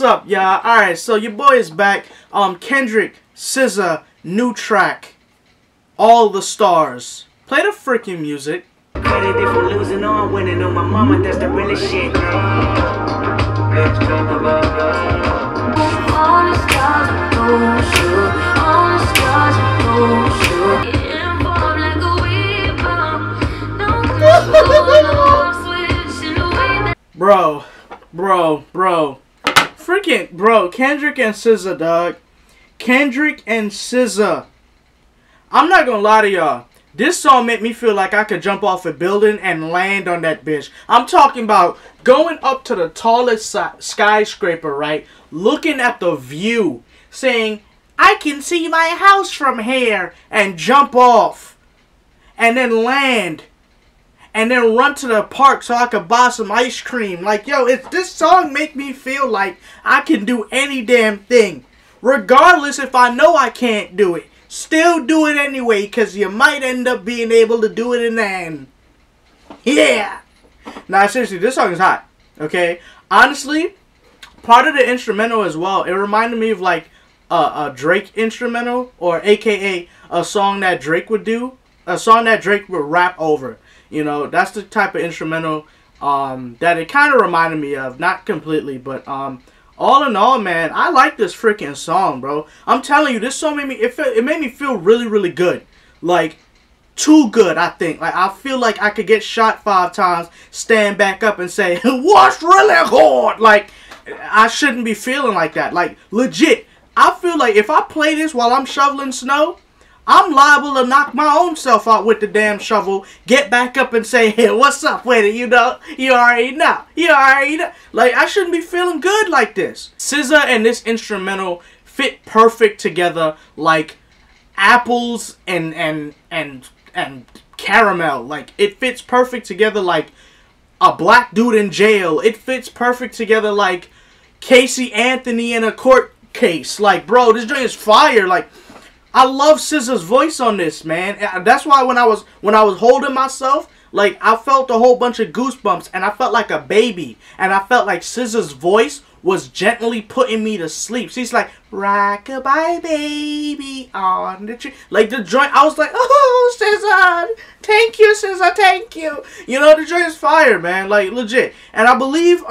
What's up, y'all? Alright, so your boy is back. Kendrick, SZA, new track, All the Stars. Play the freaking music. Credited for losing or winning on my mama, that's the realest shit. Bro. Freaking, bro, Kendrick and SZA, dog. Kendrick and SZA. I'm not gonna lie to y'all. This song made me feel like I could jump off a building and land on that bitch. I'm talking about going up to the tallest skyscraper, right? Looking at the view. Saying, I can see my house from here. And jump off. And then land. And then run to the park so I could buy some ice cream. Like, yo, if this song make me feel like I can do any damn thing. Regardless if I know I can't do it. Still do it anyway, because you might end up being able to do it in the end. Yeah! Nah, seriously, this song is hot. Okay? Honestly, part of the instrumental as well, it reminded me of, like, a Drake instrumental. Or a.k.a. a song that Drake would do. A song that Drake would rap over. You know, that's the type of instrumental that it kind of reminded me of. Not completely, but all in all, man, I like this freaking song, bro. I'm telling you, this song made me, it made me feel really, really good. Like, too good, I think. Like, I feel like I could get shot 5 times, stand back up and say, what's really hard? Like, I shouldn't be feeling like that. Like, legit, I feel like if I play this while I'm shoveling snow, I'm liable to knock my own self out with the damn shovel, get back up and say, hey, what's up with it, you know? You already know. You already know. Like, I shouldn't be feeling good like this. SZA and this instrumental fit perfect together like apples and caramel. Like, it fits perfect together like a black dude in jail. It fits perfect together like Casey Anthony in a court case. Like, bro, this joint is fire. Like, I love SZA's voice on this, man. That's why when I was holding myself, like, I felt a whole bunch of goosebumps, and I felt like a baby, and I felt like SZA's voice was gently putting me to sleep. She's like, rock-a-bye, baby, on the tree. Like, the joint, I was like, oh, SZA, thank you, SZA, thank you. You know, the joint is fire, man, like, legit. And I believe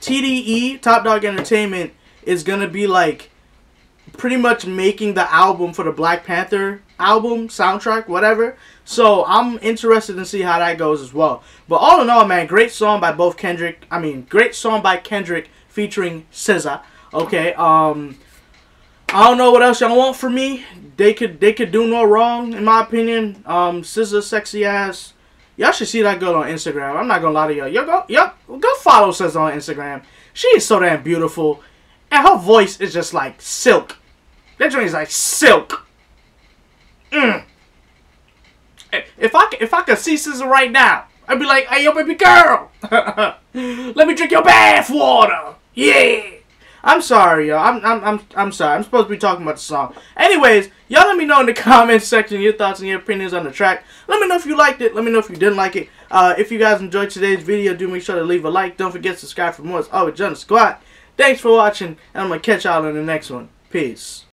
TDE, Top Dog Entertainment, is gonna be, like, pretty much making the album for the Black Panther album, soundtrack, whatever. So I'm interested to see how that goes as well. But all in all, man, great song by Kendrick featuring SZA. Okay, I don't know what else y'all want from me. They could do no wrong, in my opinion. SZA, sexy ass. Y'all should see that girl on Instagram. I'm not gonna lie to y'all. Y'all go follow SZA on Instagram. She is so damn beautiful. And her voice is just like silk. That joint is like silk. If I could see SZA right now, I'd be like, hey, yo, baby girl, let me drink your bath water. Yeah. I'm sorry, y'all. I'm sorry. I'm supposed to be talking about the song. Anyways, y'all let me know in the comments section your thoughts and your opinions on the track. Let me know if you liked it. Let me know if you didn't like it. If you guys enjoyed today's video, do make sure to leave a like. Don't forget to subscribe for more. It's always John the Squad. Thanks for watching, and I'm going to catch y'all in the next one. Peace.